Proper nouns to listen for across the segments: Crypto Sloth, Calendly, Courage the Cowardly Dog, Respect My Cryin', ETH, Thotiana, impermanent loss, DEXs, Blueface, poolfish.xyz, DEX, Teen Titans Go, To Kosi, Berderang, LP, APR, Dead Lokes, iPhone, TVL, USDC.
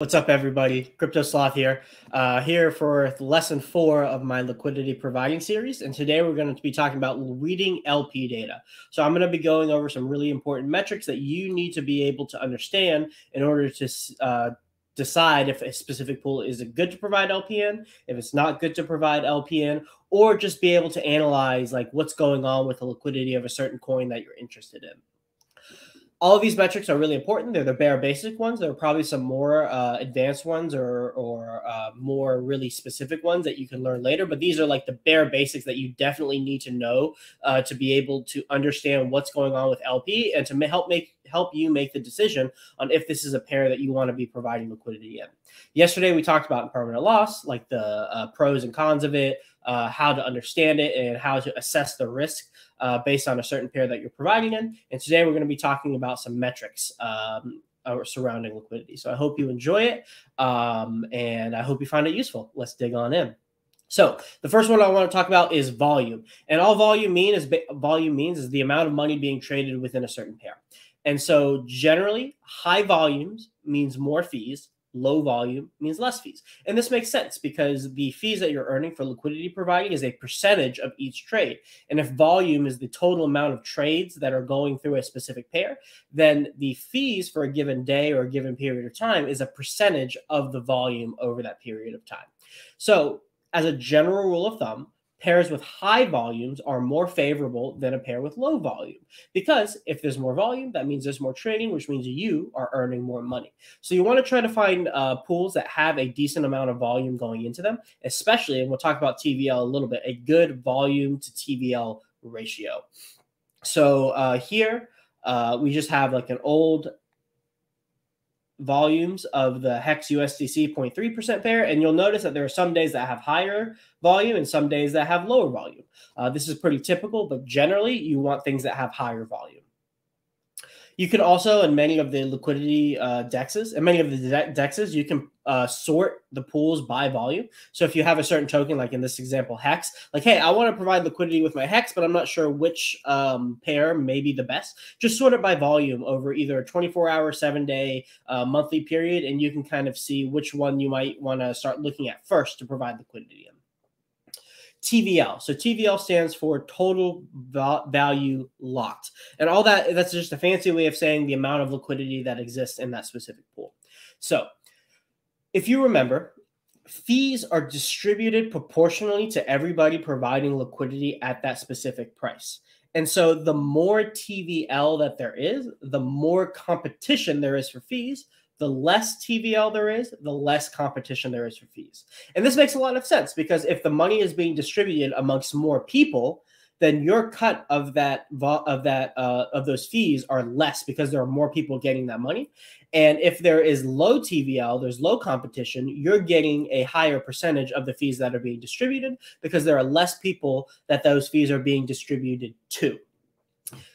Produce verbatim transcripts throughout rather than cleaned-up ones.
What's up, everybody? Crypto Sloth here, uh, here for lesson four of my liquidity providing series. And today we're going to be talking about reading L P data. So I'm going to be going over some really important metrics that you need to be able to understand in order to uh, decide if a specific pool is good to provide L P N, if it's not good to provide L P N, or just be able to analyze like what's going on with the liquidity of a certain coin that you're interested in. All of these metrics are really important. They're the bare basic ones. There are probably some more uh, advanced ones or, or uh, more really specific ones that you can learn later. But these are like the bare basics that you definitely need to know uh, to be able to understand what's going on with L P and to help make help you make the decision on if this is a pair that you want to be providing liquidity in. Yesterday, we talked about impermanent loss, like the uh, pros and cons of it, uh, how to understand it, and how to assess the risk uh, based on a certain pair that you're providing in. And today, we're going to be talking about some metrics um, surrounding liquidity. So I hope you enjoy it, um, and I hope you find it useful. Let's dig on in. So the first one I want to talk about is volume. And all volume, mean is, volume means is the amount of money being traded within a certain pair. And so generally, high volumes means more fees, low volume means less fees. And this makes sense because the fees that you're earning for liquidity providing is a percentage of each trade. And if volume is the total amount of trades that are going through a specific pair, then the fees for a given day or a given period of time is a percentage of the volume over that period of time. So as a general rule of thumb, pairs with high volumes are more favorable than a pair with low volume, because if there's more volume, that means there's more trading, which means you are earning more money. So you want to try to find uh, pools that have a decent amount of volume going into them, especially, and we'll talk about T V L a little bit, a good volume to T V L ratio. So uh, here uh, we just have like an old volumes of the hex U S D C zero point three percent pair, and you'll notice that there are some days that have higher volume and some days that have lower volume. Uh, this is pretty typical, but generally you want things that have higher volume. You can also, in many of the liquidity uh, D E Xs, and many of the de DEXs, you can uh, sort the pools by volume. So if you have a certain token, like in this example, hex, like, hey, I want to provide liquidity with my hex, but I'm not sure which um, pair may be the best. Just sort it by volume over either a twenty-four hour, seven day, uh, monthly period, and you can kind of see which one you might want to start looking at first to provide liquidity in. T V L. So T V L stands for total value locked. And all that, that's just a fancy way of saying the amount of liquidity that exists in that specific pool. So if you remember, fees are distributed proportionally to everybody providing liquidity at that specific price. And so the more T V L that there is, the more competition there is for fees. The less T V L there is, the less competition there is for fees. And this makes a lot of sense because if the money is being distributed amongst more people, then your cut of that of that uh, of those fees are less because there are more people getting that money. And if there is low T V L, there's low competition, you're getting a higher percentage of the fees that are being distributed because there are less people that those fees are being distributed to.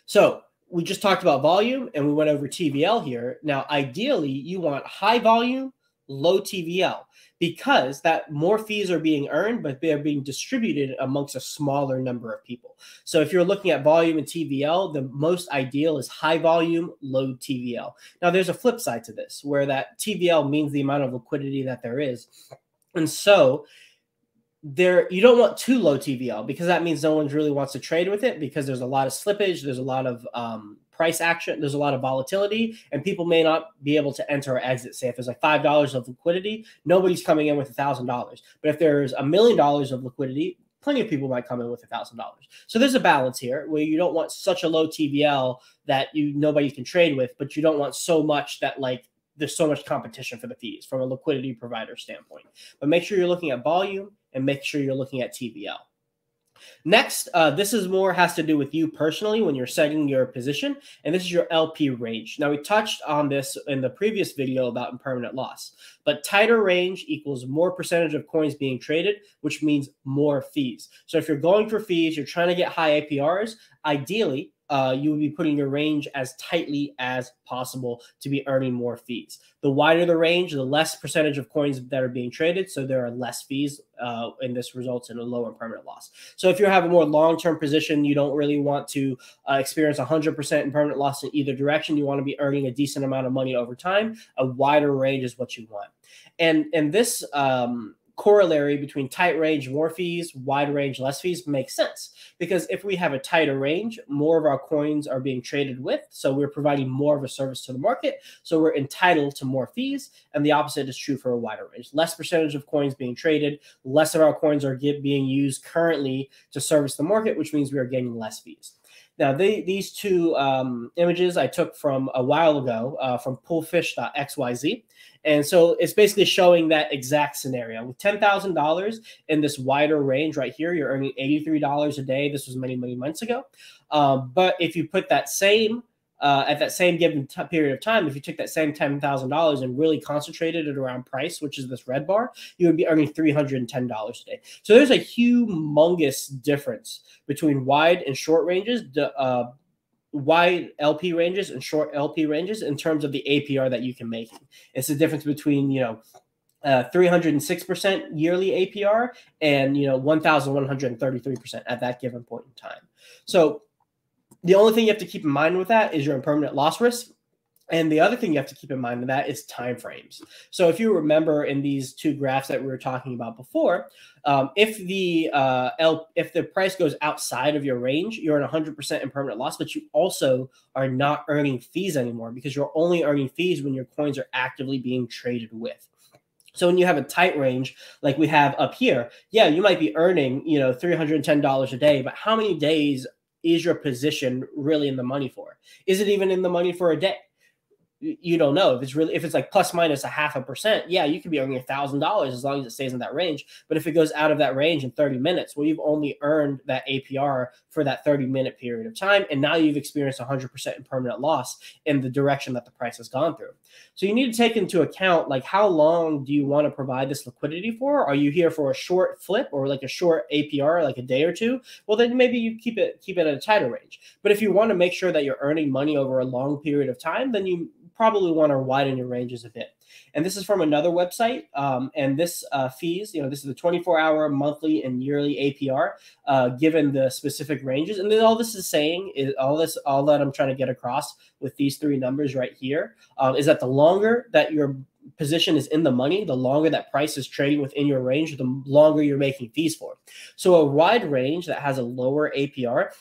So we just talked about volume and we went over T V L here. Now, ideally, you want high volume, low T V L, because that more fees are being earned, but they're being distributed amongst a smaller number of people. So if you're looking at volume and T V L, the most ideal is high volume, low T V L. Now, there's a flip side to this where that T V L means the amount of liquidity that there is. And so there, you don't want too low T V L because that means no one really wants to trade with it because there's a lot of slippage, there's a lot of um, price action, there's a lot of volatility, and people may not be able to enter or exit. Say if there's like five dollars of liquidity, nobody's coming in with one thousand dollars. But if there's a million dollars of liquidity, plenty of people might come in with one thousand dollars. So there's a balance here where you don't want such a low T V L that you nobody can trade with, but you don't want so much that like there's so much competition for the fees from a liquidity provider standpoint. But make sure you're looking at volume and make sure you're looking at T V L. Next, uh, this is more has to do with you personally when you're setting your position, and this is your L P range. Now, we touched on this in the previous video about impermanent loss, but tighter range equals more percentage of coins being traded, which means more fees. So if you're going for fees, you're trying to get high A P Rs, ideally, uh, you would be putting your range as tightly as possible to be earning more fees. The wider the range, the less percentage of coins that are being traded, so there are less fees, uh, and this results in a lower permanent loss. So if you have a more long-term position, you don't really want to uh, experience one hundred percent in permanent loss in either direction. You want to be earning a decent amount of money over time. A wider range is what you want. And, and this um, corollary between tight range, more fees, wide range, less fees makes sense, because if we have a tighter range, more of our coins are being traded with. So we're providing more of a service to the market. So we're entitled to more fees. And the opposite is true for a wider range. Less percentage of coins being traded, less of our coins are get, being used currently to service the market, which means we are getting less fees. Now, they, these two um, images I took from a while ago uh, from poolfish dot X Y Z. And so it's basically showing that exact scenario. With ten thousand dollars in this wider range right here, you're earning eighty-three dollars a day. This was many, many months ago. Uh, but if you put that same, uh, at that same given period of time, if you took that same ten thousand dollars and really concentrated it around price, which is this red bar, you would be earning three hundred ten dollars a day. So there's a humongous difference between wide and short ranges, uh, wide L P ranges and short L P ranges in terms of the A P R that you can make. It's the difference between, you know, uh, three hundred six percent yearly A P R and, you know, one thousand one hundred thirty-three percent at that given point in time. So the only thing you have to keep in mind with that is your impermanent loss risk. And the other thing you have to keep in mind with that is timeframes. So if you remember in these two graphs that we were talking about before, um, if the uh, L, if the price goes outside of your range, you're at one hundred percent impermanent loss, but you also are not earning fees anymore because you're only earning fees when your coins are actively being traded with. So when you have a tight range like we have up here, yeah, you might be earning, you know, three hundred ten dollars a day, but how many days is your position really in the money for? Is it even in the money for a day? You don't know. If it's really, if it's like plus minus a half a percent, yeah, you could be earning a thousand dollars as long as it stays in that range. But if it goes out of that range in thirty minutes, well, you've only earned that A P R for that thirty minute period of time. And now you've experienced one hundred percent impermanent loss in the direction that the price has gone through. So you need to take into account, like, how long do you want to provide this liquidity for? Are you here for a short flip or like a short A P R, like a day or two? Well, then maybe you keep it, keep it at a tighter range. But if you want to make sure that you're earning money over a long period of time, then you probably want to widen your ranges a bit. And this is from another website. Um, and this uh, fees, you know, this is the twenty-four hour monthly and yearly A P R uh, given the specific ranges. And then all this is saying is all this, all that I'm trying to get across with these three numbers right here uh, is that the longer that your position is in the money, the longer that price is trading within your range, the longer you're making fees for. So a wide range that has a lower A P R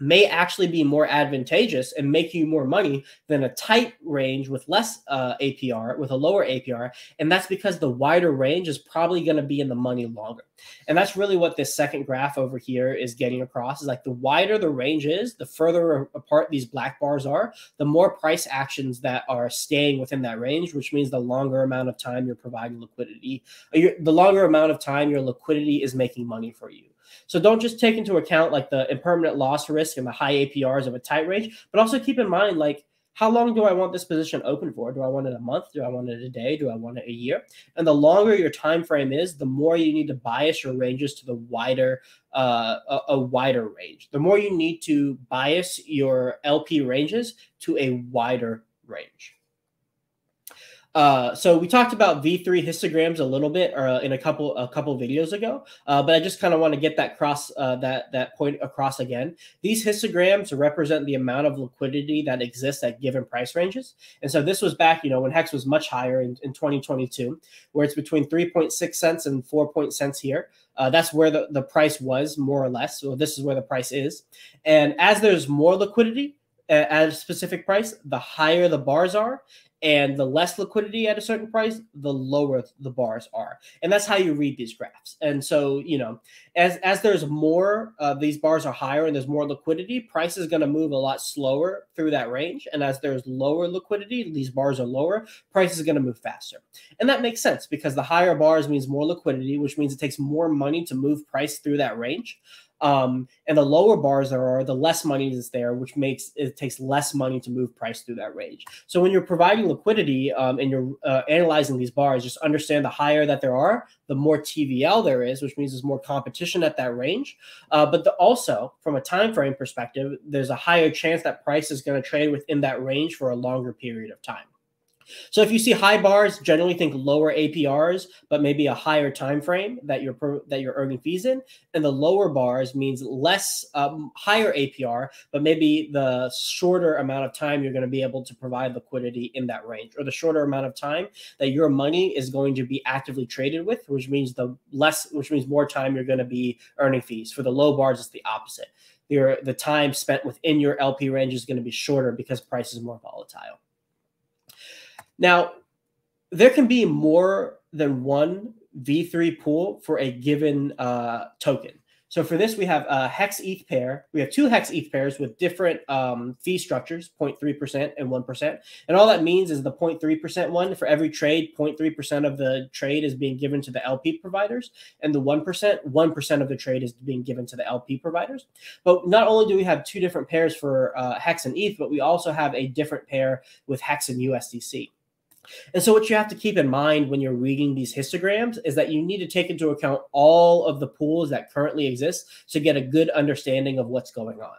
may actually be more advantageous and make you more money than a tight range with less uh, A P R, with a lower A P R. And that's because the wider range is probably going to be in the money longer. And that's really what this second graph over here is getting across, is like the wider the range is, the further apart these black bars are, the more price actions that are staying within that range, which means the longer amount of time you're providing liquidity, you're, the longer amount of time your liquidity is making money for you. So don't just take into account like the impermanent loss risk and the high A P Rs of a tight range, but also keep in mind, like, how long do I want this position open for? Do I want it a month? Do I want it a day? Do I want it a year? And the longer your time frame is, the more you need to bias your ranges to the wider, uh, a, a wider range. The more you need to bias your L P ranges to a wider range. Uh, so we talked about V three histograms a little bit uh, in a couple a couple videos ago, uh, but I just kind of want to get that cross uh, that that point across again. These histograms represent the amount of liquidity that exists at given price ranges, and so this was back, you know, when Hex was much higher in, in twenty twenty-two, where it's between three point six cents and four point cents here. Uh, that's where the the price was, more or less. So this is where the price is, and as there's more liquidity at a specific price, the higher the bars are, and the less liquidity at a certain price, the lower the bars are. And that's how you read these graphs. And so, you know, as, as there's more, uh, these bars are higher and there's more liquidity, price is going to move a lot slower through that range. And as there's lower liquidity, these bars are lower, price is going to move faster. And that makes sense because the higher bars means more liquidity, which means it takes more money to move price through that range. Um, and the lower bars there are, the less money is there, which makes it takes less money to move price through that range. So when you're providing liquidity um, and you're uh, analyzing these bars, just understand the higher that there are, the more T V L there is, which means there's more competition at that range. Uh, but the, also, from a time frame perspective, there's a higher chance that price is going to trade within that range for a longer period of time. So if you see high bars, generally think lower A P Rs, but maybe a higher time frame that you're per, that you're earning fees in. And the lower bars means less um, higher A P R, but maybe the shorter amount of time you're going to be able to provide liquidity in that range, or the shorter amount of time that your money is going to be actively traded with, which means the less, which means more time you're going to be earning fees. For the low bars, it's the opposite. Your the time spent within your L P range is going to be shorter because price is more volatile. Now, there can be more than one V three pool for a given uh, token. So for this, we have a hex E T H pair. We have two hex E T H pairs with different um, fee structures, zero point three percent and one percent. And all that means is the zero point three percent one, for every trade, zero point three percent of the trade is being given to the L P providers. And the one percent, one percent of the trade is being given to the L P providers. But not only do we have two different pairs for uh, hex and E T H, but we also have a different pair with hex and U S D C. And so what you have to keep in mind when you're reading these histograms is that you need to take into account all of the pools that currently exist to get a good understanding of what's going on.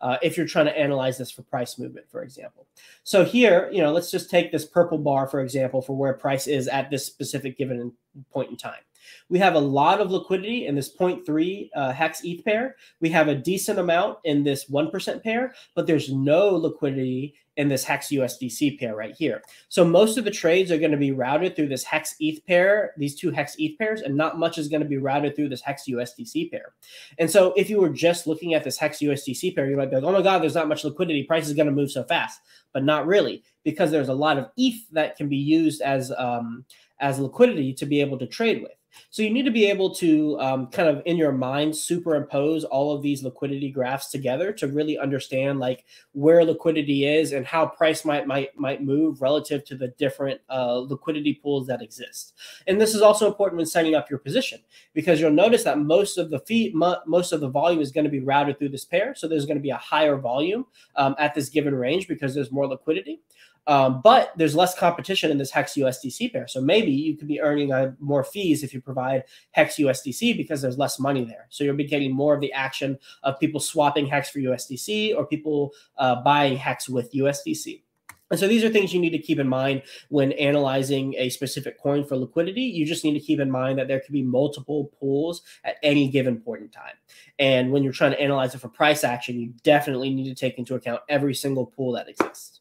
Uh, if you're trying to analyze this for price movement, for example. So here, you know, let's just take this purple bar, for example, for where price is at this specific given point in time. We have a lot of liquidity in this zero point three uh, hex E T H pair. We have a decent amount in this one percent pair, but there's no liquidity in this hex U S D C pair right here. So most of the trades are going to be routed through this hex E T H pair, these two hex E T H pairs, and not much is going to be routed through this hex U S D C pair. And so if you were just looking at this hex U S D C pair, you might be like, oh my God, there's not much liquidity. Price is going to move so fast, but not really, because there's a lot of E T H that can be used as, um, as liquidity to be able to trade with. So you need to be able to um, kind of in your mind superimpose all of these liquidity graphs together to really understand like where liquidity is and how price might might might move relative to the different uh, liquidity pools that exist. And this is also important when setting up your position, because you'll notice that most of the fee most of the volume is going to be routed through this pair. So there's going to be a higher volume um, at this given range because there's more liquidity. Um, but there's less competition in this hex U S D C pair. So maybe you could be earning uh, more fees if you provide hex U S D C because there's less money there. So you'll be getting more of the action of people swapping hex for U S D C or people uh, buying hex with U S D C. And so these are things you need to keep in mind when analyzing a specific coin for liquidity. You just need to keep in mind that there could be multiple pools at any given point in time. And when you're trying to analyze it for price action, you definitely need to take into account every single pool that exists.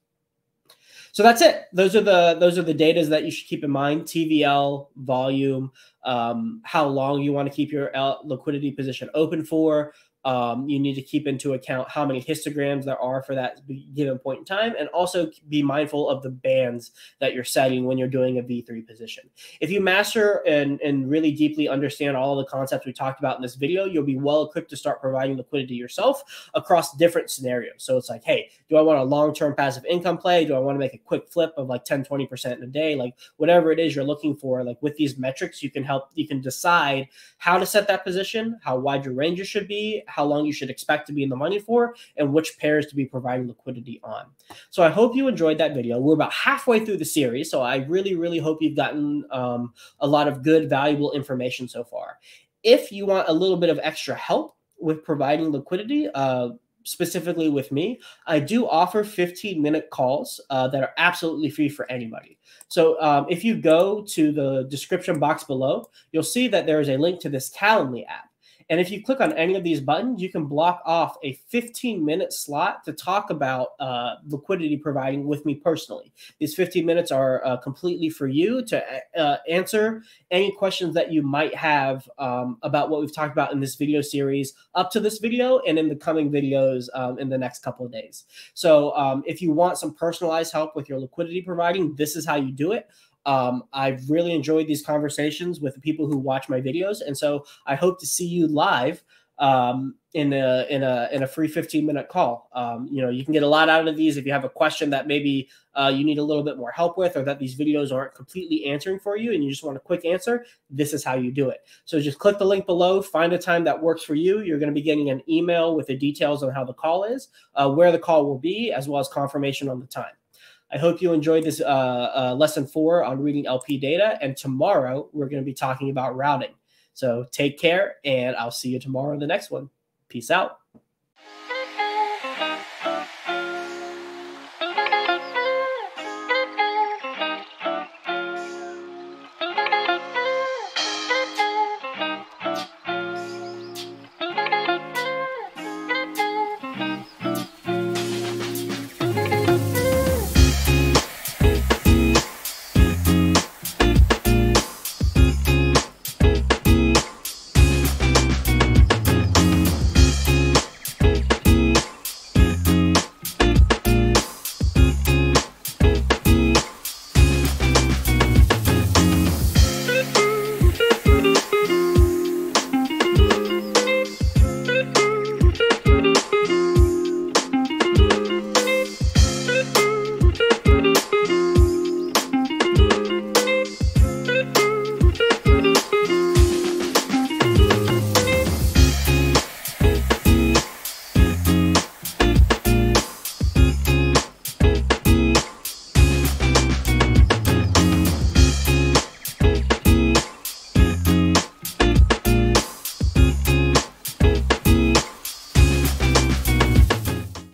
So that's it. Those are the those are the datas that you should keep in mind: T V L, volume, um, how long you want to keep your L liquidity position open for. Um, you need to keep into account how many histograms there are for that given point in time, and also be mindful of the bands that you're setting when you're doing a V three position. If you master and, and really deeply understand all the concepts we talked about in this video, you'll be well equipped to start providing liquidity yourself across different scenarios. So it's like, hey, do I want a long-term passive income play? Do I want to make a quick flip of like ten, twenty percent in a day? Like whatever it is you're looking for, like with these metrics, you can help, you can decide how to set that position, how wide your ranges should be, how long you should expect to be in the money for, and which pairs to be providing liquidity on. So I hope you enjoyed that video. We're about halfway through the series, so I really, really hope you've gotten um, a lot of good, valuable information so far. If you want a little bit of extra help with providing liquidity, uh, specifically with me, I do offer fifteen minute calls uh, that are absolutely free for anybody. So um, if you go to the description box below, you'll see that there is a link to this Calendly app. And if you click on any of these buttons, you can block off a fifteen minute slot to talk about uh, liquidity providing with me personally. These fifteen minutes are uh, completely for you to uh, answer any questions that you might have um, about what we've talked about in this video series up to this video and in the coming videos um, in the next couple of days. So um, if you want some personalized help with your liquidity providing, this is how you do it. Um, I've really enjoyed these conversations with the people who watch my videos. And so I hope to see you live um, in a, in a, in a free fifteen minute call. Um, you know, you can get a lot out of these. If you have a question that maybe uh, you need a little bit more help with, or that these videos aren't completely answering for you and you just want a quick answer, this is how you do it. So just click the link below, find a time that works for you. You're going to be getting an email with the details on how the call is, uh, where the call will be, as well as confirmation on the time. I hope you enjoyed this uh, uh, lesson four on reading L P data. And tomorrow we're going to be talking about routing. So take care, and I'll see you tomorrow in the next one. Peace out.